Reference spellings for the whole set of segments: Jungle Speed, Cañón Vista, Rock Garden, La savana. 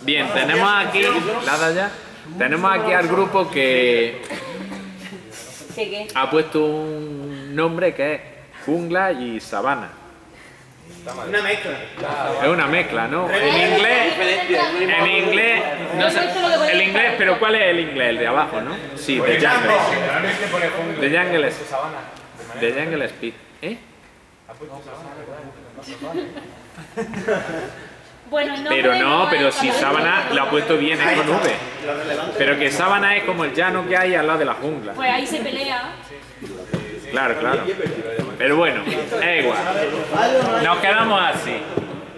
Bien, tenemos aquí, tenemos aquí al grupo que ha puesto un nombre que es jungla y sabana. Una mezcla. Es una mezcla, ¿no? En inglés, no sé, el inglés, pero ¿cuál es el inglés? El de abajo, ¿no? Sí, de Jungle. De Jungle Speed. De Jungle Speed. ¿Eh? Bueno, no, pero no, pero si sábana la ha puesto bien, es con V. Pero que sábana es como el llano que hay al lado de la jungla. Pues ahí se pelea. Claro, claro. Pero bueno, es igual. Nos quedamos así.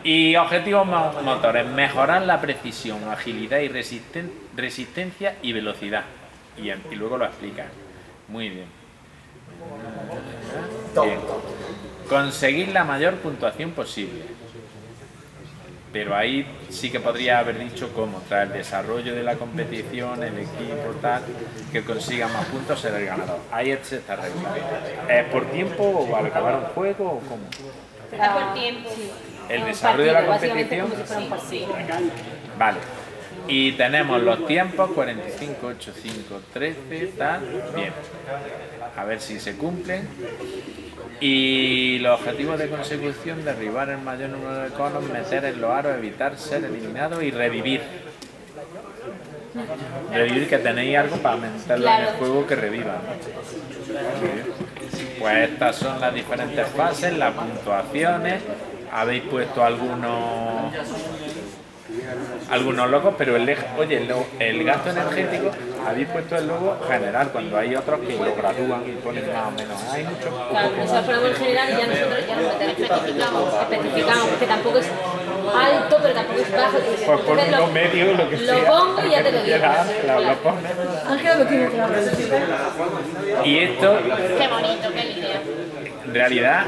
Y objetivos motores: mejorar la precisión, agilidad y resistencia y velocidad. Y luego lo explican. Muy bien. Bien. Conseguir la mayor puntuación posible. Pero ahí sí que podría haber dicho cómo, tras el desarrollo de la competición, el equipo, tal, que consiga más puntos será el ganador. Ahí se está regulando. ¿Es por tiempo o al acabar un juego o cómo? Es por tiempo. ¿El desarrollo de la competición? Sí. Vale. Y tenemos los tiempos, 45, 8, 5, 13, tal, bien. A ver si se cumplen. Y los objetivos de consecución: derribar el mayor número de conos, meter en los aros, evitar ser eliminado y revivir. Revivir, que tenéis algo para meterlo en el juego que reviva, ¿no? Pues estas son las diferentes fases, las puntuaciones. Habéis puesto algunos logos, pero el gasto energético habéis puesto el logo general, cuando hay otros que lo gradúan y ponen más o menos. Hay muchos. Claro, nosotros ponemos el general y ya nosotros ya nos especificamos, que tampoco es alto, pero tampoco es bajo. Pues por lo medio, lo que sea. Lo pongo y ya te lo digo. Lo pones. Y esto. Qué bonito, qué lindo. En realidad,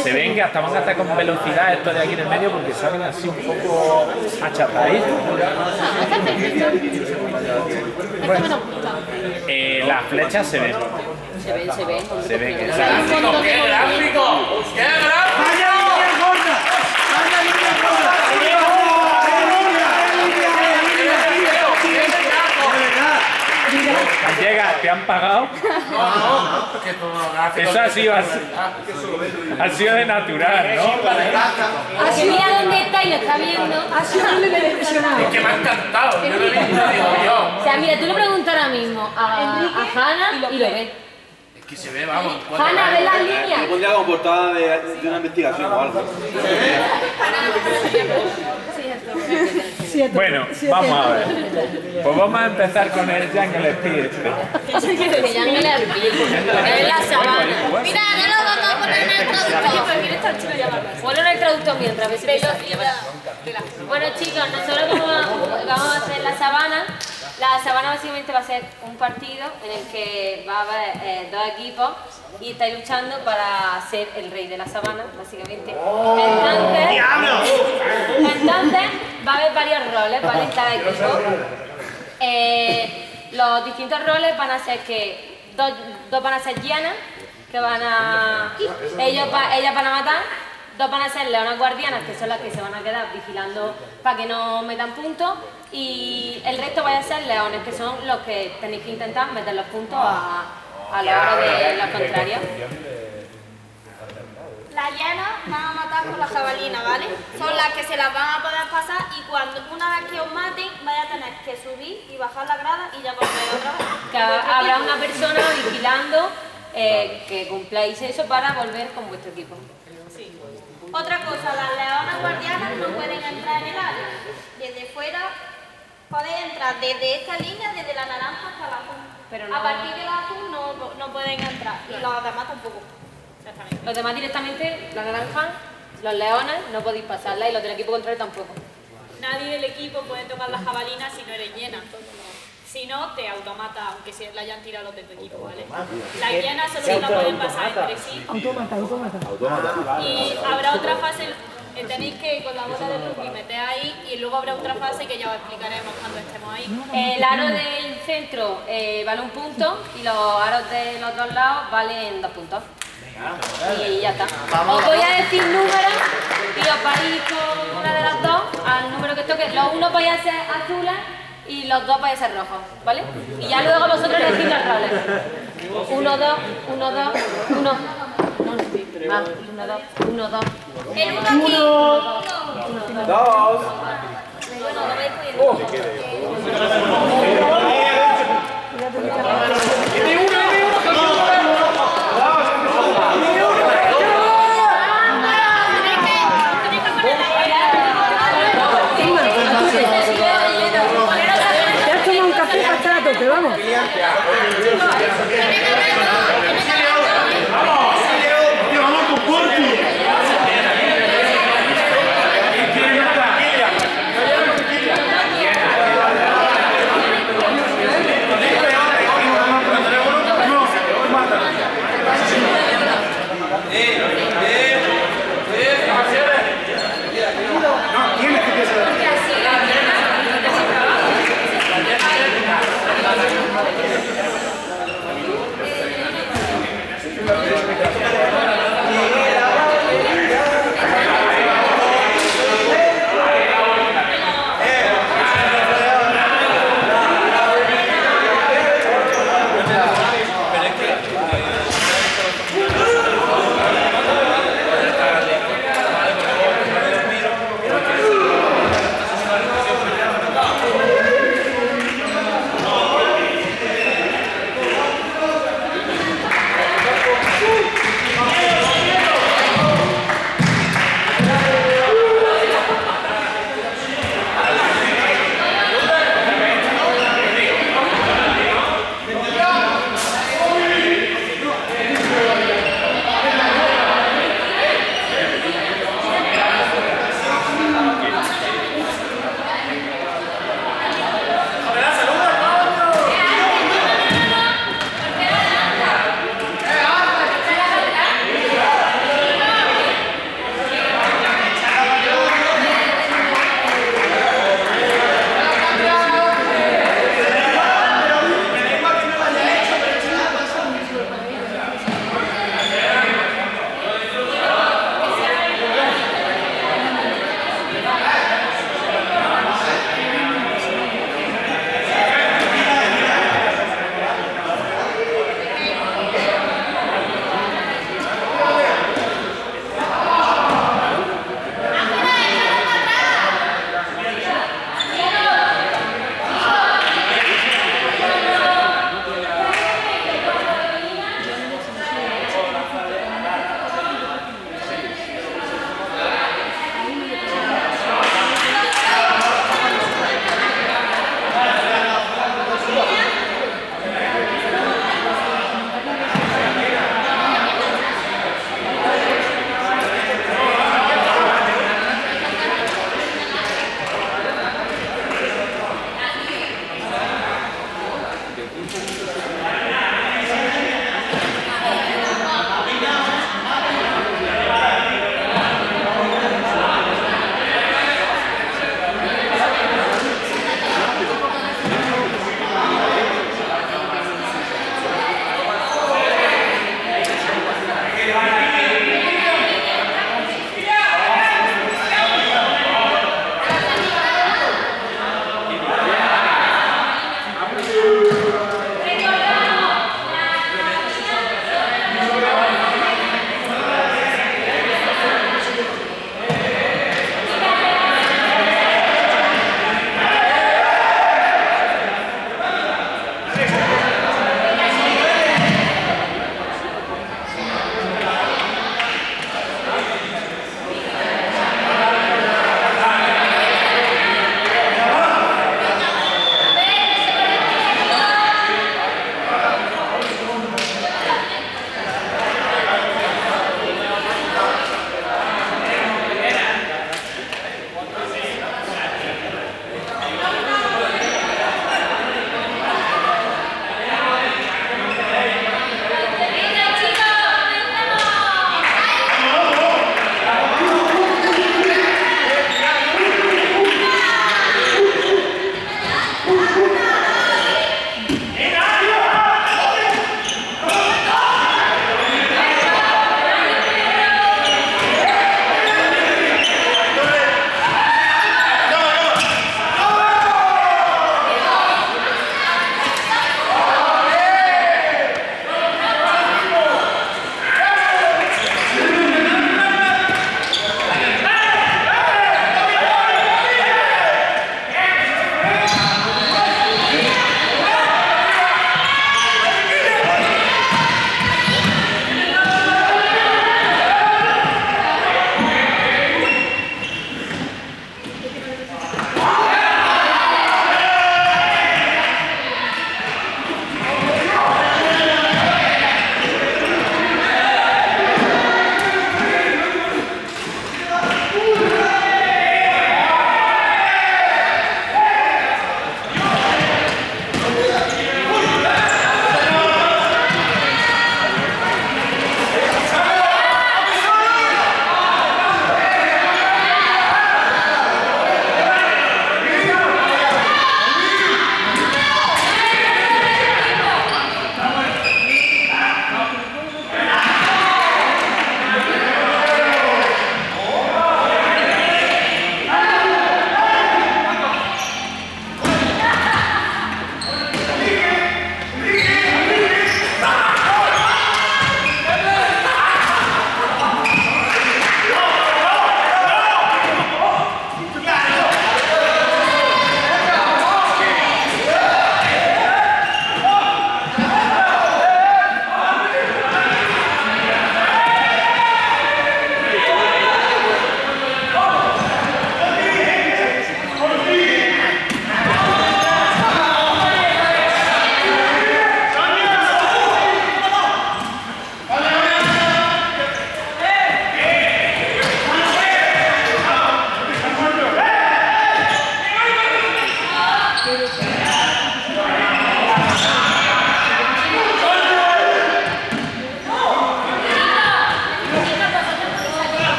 se ven que hasta van a estar con velocidad esto de aquí en el medio porque salen así un poco achataditos. Bueno, las flechas se ven. Se ven. ¡Qué gráfico! ¡Qué gráfico! ¡Qué gráfico! Llega, ¿te han pagado? No, eso ha sido de natural, ¿no? Así mira dónde está y lo está viendo. Así no me he impresionado. Es que me ha encantado. Yo lo he visto, digo yo. O sea, mira, tú le preguntas ahora mismo a Hanna y lo ves. Es que se ve, vamos. Hanna, ¿ves las líneas? Me pondría como portada de una investigación o algo. Bueno, vamos a ver. Pues vamos a empezar con el Jungle Speed. Es la sabana. Mira, no lo vamos a poner en el traductor. Ponlo en el traductor mientras, a ver si me lo... Bueno, chicos, nosotros vamos a hacer la sabana. La sabana básicamente va a ser un partido en el que va a haber dos equipos y estáis luchando para ser el rey de la sabana, básicamente. Entonces va a haber varios roles, ¿vale? En cada equipo. Los distintos roles van a ser que dos van a ser hienas, que van a... ellas van a matar. Dos van a ser leonas guardianas, que son las que se van a quedar vigilando para que no metan puntos, y el resto van a ser leones, que son los que tenéis que intentar meter los puntos a la hora de los contrarios. Las hienas van a matar con la jabalina, ¿vale? Son las que se las van a poder pasar, y cuando una vez que os maten, vais a tener que subir y bajar la grada y ya volvéis otra vez. Que habrá una persona vigilando que cumpláis eso para volver con vuestro equipo. Otra cosa, las leonas guardianas no pueden entrar en el área. Desde fuera pueden entrar desde esta línea, desde la naranja hasta la azul. Pero no, a partir de la azul no pueden entrar, y los demás tampoco. Los demás directamente, la naranja, los leones no podéis pasarla, y los del equipo contrario tampoco. Nadie del equipo puede tocar las jabalinas si no eres llena. Si no, te automata, aunque se la hayan tirado los de tu equipo, ¿vale? Las hienas solo no pueden pasar entre sí. Automata. Y habrá otra fase, que tenéis que con la bota de rugby meter ahí, y luego habrá otra fase que ya os explicaremos cuando estemos ahí. El aro del centro vale 1 punto, y los aros de los dos lados valen 2 puntos. Y ya está. Os voy a decir números y os vais con una de las dos al número que puesto que los unos vais a ser azules y los dos vais a ser rojos, ¿vale? Y ya luego vosotros elegís los roles. 1, 2, 1, 2, 1. Más, 1, 2, 1, 2. El 1 aquí. 1, 2. Bueno, lo veis muy bien. Vamos.